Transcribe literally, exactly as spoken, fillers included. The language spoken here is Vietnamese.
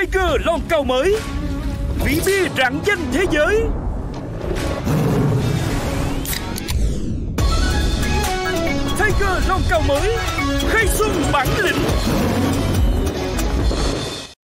Tiger lon cầu mới, vĩ bia rạng danh thế giới. Tiger lon cầu mới, khai xuân bản lĩnh.